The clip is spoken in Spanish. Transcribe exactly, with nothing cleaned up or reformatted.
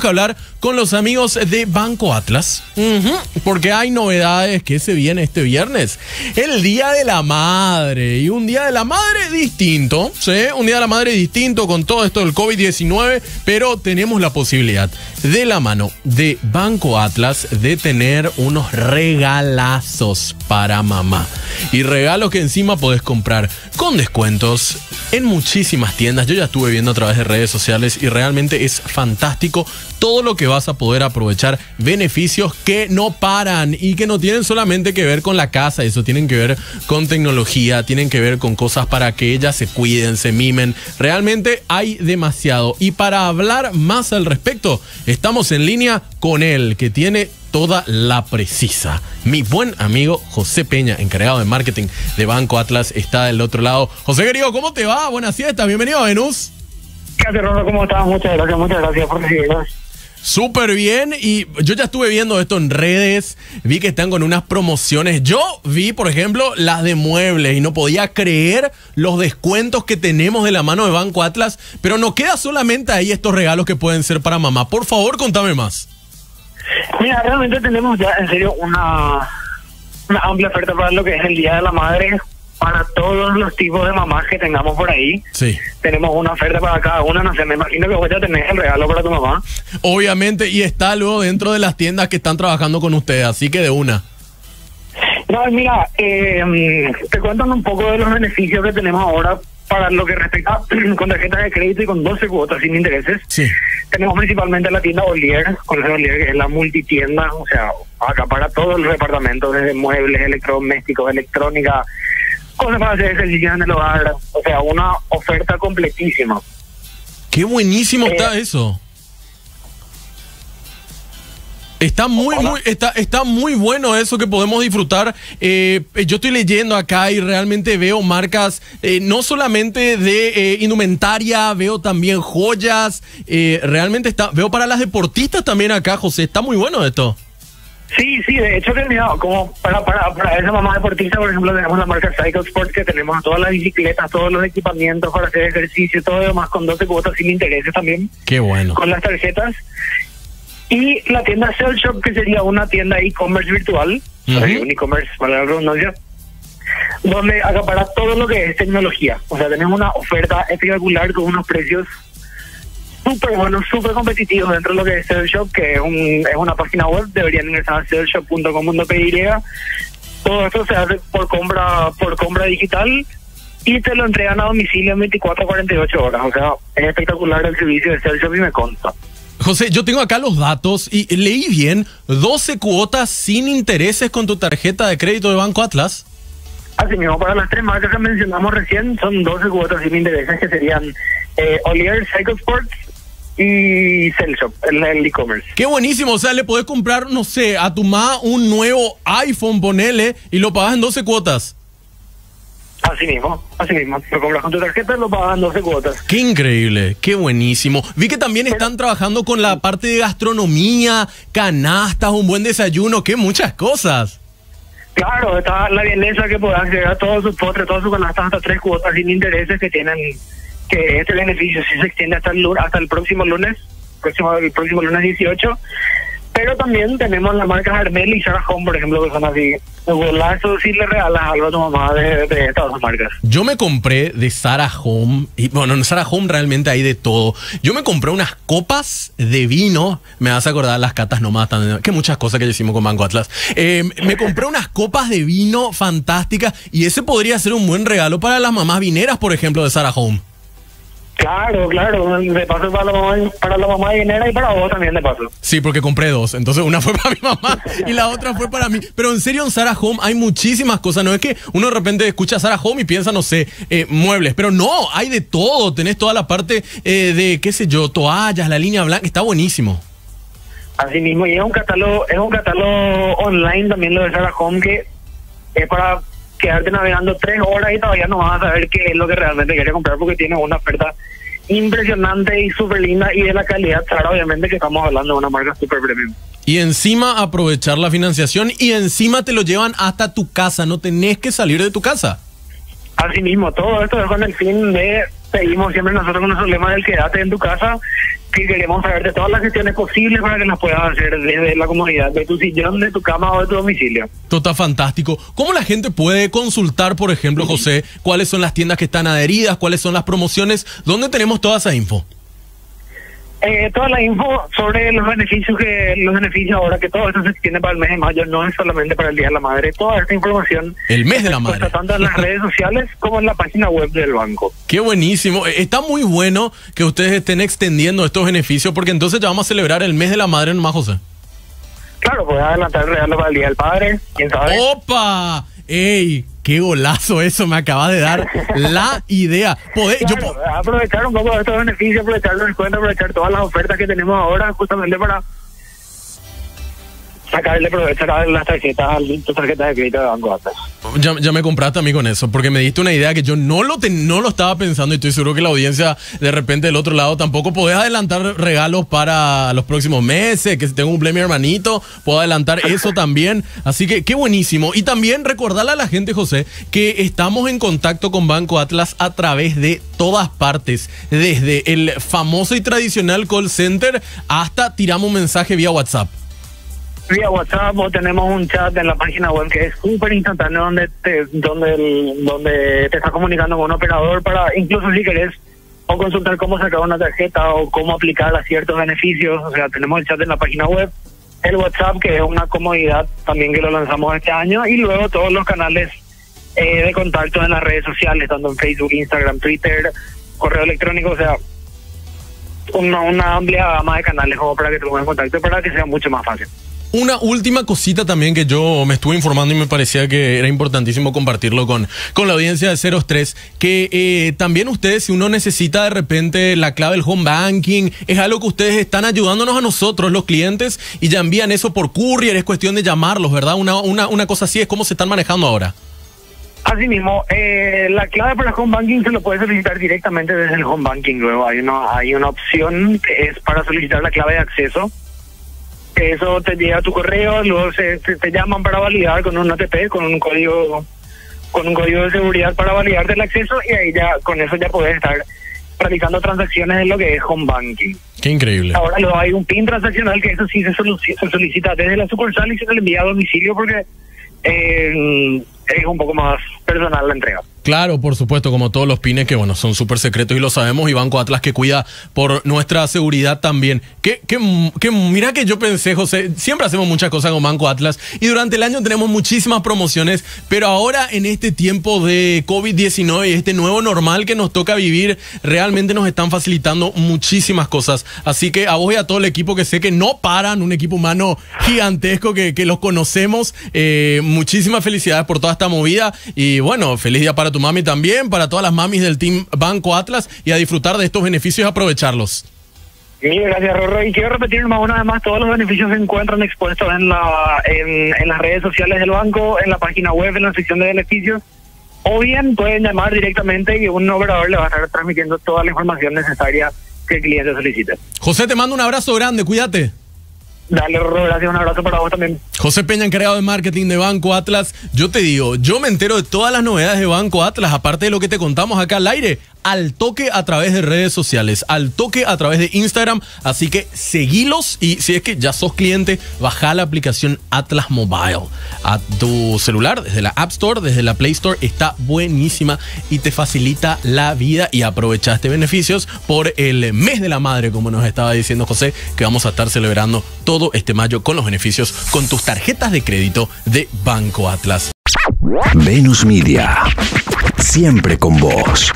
tenemos que hablar con los amigos de Banco Atlas, uh-huh, porque hay novedades que se vienen este viernes. El Día de la Madre, y un Día de la Madre distinto, ¿sí? Un Día de la Madre distinto con todo esto del COVID diecinueve, pero tenemos la posibilidad de la mano de Banco Atlas de tener unos regalazos para mamá. Y regalos que encima podés comprar con descuentos en muchísimas tiendas. Yo ya estuve viendo a través de redes sociales y realmente es fantástico todo lo que vas a poder aprovechar. Beneficios que no paran y que no tienen solamente que ver con la casa, eso tienen que ver con tecnología, tienen que ver con cosas para que ellas se cuiden, se mimen. Realmente hay demasiado. Y para hablar más al respecto, estamos en línea con él, que tiene toda la precisa. Mi buen amigo José Peña, encargado de marketing de Banco Atlas, está del otro lado. José querido, ¿cómo te va? Buenas siestas, bienvenido a Venus. ¿Qué haces, Rondo? ¿Cómo estás? Muchas gracias, muchas gracias por recibirnos. Súper bien, y yo ya estuve viendo esto en redes, vi que están con unas promociones. Yo vi, por ejemplo, las de muebles y no podía creer los descuentos que tenemos de la mano de Banco Atlas, pero no queda solamente ahí estos regalos que pueden ser para mamá. Por favor, contame más. Mira, realmente tenemos ya en serio una, una amplia oferta para lo que es el Día de la Madre, para todos los tipos de mamás que tengamos por ahí. Sí. Tenemos una oferta para cada una, no sé, me imagino que vos ya tenés el regalo para tu mamá. Obviamente, y está luego dentro de las tiendas que están trabajando con ustedes, así que de una. No, mira, eh, te cuentan un poco de los beneficios que tenemos ahora para lo que respecta con tarjetas de crédito y con doce cuotas sin intereses. Sí. Tenemos principalmente la tienda Ollier, con la Ollier, que es la multitienda, o sea, acapara todos los departamentos, desde muebles, electrodomésticos, electrónica, cosas para hacer ejercicio en el hogar, o sea, una oferta completísima. Qué buenísimo eh, está eso. Está muy, muy, está, está muy bueno eso que podemos disfrutar. Eh, yo estoy leyendo acá y realmente veo marcas, eh, no solamente de eh, indumentaria, veo también joyas. Eh, realmente está, veo para las deportistas también acá, José. Está muy bueno esto. Sí, sí, de hecho que mira, como para, para, para esa mamá deportista, por ejemplo, tenemos la marca Cycle Sport, que tenemos todas las bicicletas, todos los equipamientos para hacer ejercicio, todo lo demás, con doce cuotas sin intereses también. Qué bueno. Con las tarjetas. Y la tienda Saleshop, que sería una tienda e-commerce virtual, uh-huh, o sea, un e-commerce para la redundancia, donde acapara todo lo que es tecnología. O sea, tenemos una oferta espectacular con unos precios súper buenos, súper competitivos dentro de lo que es Saleshop, que es, un, es una página web. Deberían ingresar a saleshop punto com punto p y. Todo esto se hace por compra, por compra digital, y te lo entregan a domicilio en veinticuatro a cuarenta y ocho horas. O sea, es espectacular el servicio de Saleshop y me consta. José, yo tengo acá los datos y leí bien, doce cuotas sin intereses con tu tarjeta de crédito de Banco Atlas. Así mismo, para las tres marcas que mencionamos recién, son doce cuotas sin intereses, que serían eh, Ollier, Cycle Sports y Saleshop, el e-commerce. Qué buenísimo, o sea, le podés comprar, no sé, a tu mamá un nuevo iPhone, ponele, y lo pagas en doce cuotas. Así mismo, así mismo. Lo compras con tu tarjeta, lo pagas en doce cuotas. Qué increíble, qué buenísimo. Vi que también están trabajando con la parte de gastronomía, canastas, un buen desayuno, que muchas cosas. Claro, está la Bienesa, que podrás llegar a todos sus postres, todas sus canastas, hasta tres cuotas sin intereses, que tienen, que este beneficio sí se extiende hasta el, hasta el próximo lunes, próximo, el próximo lunes dieciocho. Pero también tenemos las marcas Armel y Sarah Home, por ejemplo, que son así. Golazos, y le regalas algo a tu mamá de, de estas dos marcas. Yo me compré de Sarah Home, y bueno, en Sarah Home realmente hay de todo. Yo me compré unas copas de vino, me vas a acordar las catas nomás, también, que muchas cosas que hicimos con Banco Atlas. Eh, me compré unas copas de vino fantásticas, y ese podría ser un buen regalo para las mamás vineras, por ejemplo, de Sarah Home. Claro, claro, de paso para la mamá, para la mamá dinera, y para vos también de paso. Sí, porque compré dos, entonces una fue para mi mamá y la otra fue para mí. Pero en serio, en Sarah Home hay muchísimas cosas, no es que uno de repente escucha Sarah Home y piensa, no sé, eh, muebles, pero no, hay de todo, tenés toda la parte eh, de, qué sé yo, toallas, la línea blanca, está buenísimo. Así mismo, y es un catálogo, es un catálogo online también lo de Sarah Home, que es para quedarte navegando tres horas y todavía no vas a saber qué es lo que realmente quieres comprar, porque tiene una oferta impresionante y súper linda, y de la calidad, claro, obviamente, que estamos hablando de una marca súper premium. Y encima aprovechar la financiación, y encima te lo llevan hasta tu casa, no tenés que salir de tu casa. Así mismo, todo esto es con el fin de pedimos siempre nosotros con nuestro lema del quédate en tu casa, que queremos saber de todas las gestiones posibles para que las puedas hacer desde la comodidad de tu sillón, de tu cama o de tu domicilio. Total, fantástico. ¿Cómo la gente puede consultar, por ejemplo, José, cuáles son las tiendas que están adheridas, cuáles son las promociones? ¿Dónde tenemos toda esa info? Eh, toda la info sobre los beneficios que los beneficios ahora, que todo esto se tiene para el mes de mayo, no es solamente para el Día de la Madre. Toda esta información, el mes de la madre, tanto en las redes sociales como en la página web del banco. Qué buenísimo, está muy bueno que ustedes estén extendiendo estos beneficios, porque entonces ya vamos a celebrar el mes de la madre nomás, José. Claro, puedes adelantar el regalo para el Día del Padre, quién sabe. ¡Opa! ¡Ey! ¡Qué golazo eso! Me acabas de dar la idea. Poder, claro, yo po aprovechar un poco de estos beneficios, aprovechar los descuentos, aprovechar todas las ofertas que tenemos ahora, justamente para sacarle provecho a las tarjetas, las tarjetas de crédito de Banco Atlas. Ya, ya me compraste a mí con eso, porque me diste una idea que yo no lo, te, no lo estaba pensando, y estoy seguro que la audiencia de repente del otro lado tampoco. Podés adelantar regalos para los próximos meses, que si tengo un cumpleaños mi hermanito, puedo adelantar eso también. Así que qué buenísimo. Y también recordarle a la gente, José, que estamos en contacto con Banco Atlas a través de todas partes, desde el famoso y tradicional call center hasta tiramos un mensaje vía WhatsApp. Vía WhatsApp, o tenemos un chat en la página web que es súper instantáneo, donde te, donde, el, donde te estás comunicando con un operador para, incluso si querés, o consultar cómo sacar una tarjeta o cómo aplicar a ciertos beneficios. O sea, tenemos el chat en la página web, el WhatsApp, que es una comodidad también que lo lanzamos este año, y luego todos los canales eh, de contacto en las redes sociales, tanto en Facebook, Instagram, Twitter, correo electrónico, o sea, una, una amplia gama de canales como para que te pongas en contacto, para que sea mucho más fácil. Una última cosita también que yo me estuve informando y me parecía que era importantísimo compartirlo con, con la audiencia de Ceros tres, que eh, también ustedes, si uno necesita de repente la clave del home banking, es algo que ustedes están ayudándonos a nosotros, los clientes, y ya envían eso por courier, es cuestión de llamarlos, ¿verdad? Una, una, una cosa así es como se están manejando ahora. Así mismo, eh, la clave para el home banking se lo puede solicitar directamente desde el home banking. Luego hay una, hay una opción que es para solicitar la clave de acceso. Eso te llega a tu correo, luego se, se, te llaman para validar con un O T P, con un código con un código de seguridad para validarte el acceso, y ahí ya con eso ya puedes estar realizando transacciones en lo que es home banking. Qué increíble. Ahora luego hay un PIN transaccional, que eso sí se, se solicita desde la sucursal y se le envía a domicilio, porque eh, es un poco más personal la entrega. Claro, por supuesto, como todos los pines que, bueno, son súper secretos y lo sabemos, y Banco Atlas que cuida por nuestra seguridad también. Que, que, que, mira que yo pensé, José, siempre hacemos muchas cosas con Banco Atlas y durante el año tenemos muchísimas promociones, pero ahora en este tiempo de COVID diecinueve y este nuevo normal que nos toca vivir, realmente nos están facilitando muchísimas cosas. Así que a vos y a todo el equipo, que sé que no paran, un equipo humano gigantesco que, que los conocemos, eh, muchísimas felicidades por toda esta movida, y bueno, feliz día para tu mami también, para todas las mamis del team Banco Atlas, y a disfrutar de estos beneficios y aprovecharlos. Sí, gracias, Rorro, y quiero repetir una vez más, todos los beneficios se encuentran expuestos en, la, en, en las redes sociales del banco, en la página web, en la sección de beneficios, o bien pueden llamar directamente y un operador le va a estar transmitiendo toda la información necesaria que el cliente solicite. José, te mando un abrazo grande, cuídate. Dale, Rorro, gracias, un abrazo para vos también. José Peña, encargado de marketing de Banco Atlas. Yo te digo, yo me entero de todas las novedades de Banco Atlas, aparte de lo que te contamos acá al aire, al toque a través de redes sociales, al toque a través de Instagram, así que seguilos, y si es que ya sos cliente, baja la aplicación Atlas Mobile a tu celular, desde la App Store, desde la Play Store, está buenísima y te facilita la vida, y aprovechaste beneficios por el mes de la madre, como nos estaba diciendo José, que vamos a estar celebrando todo este mayo con los beneficios, con tus tarjetas de crédito de Banco Atlas. Venus Media, siempre con vos.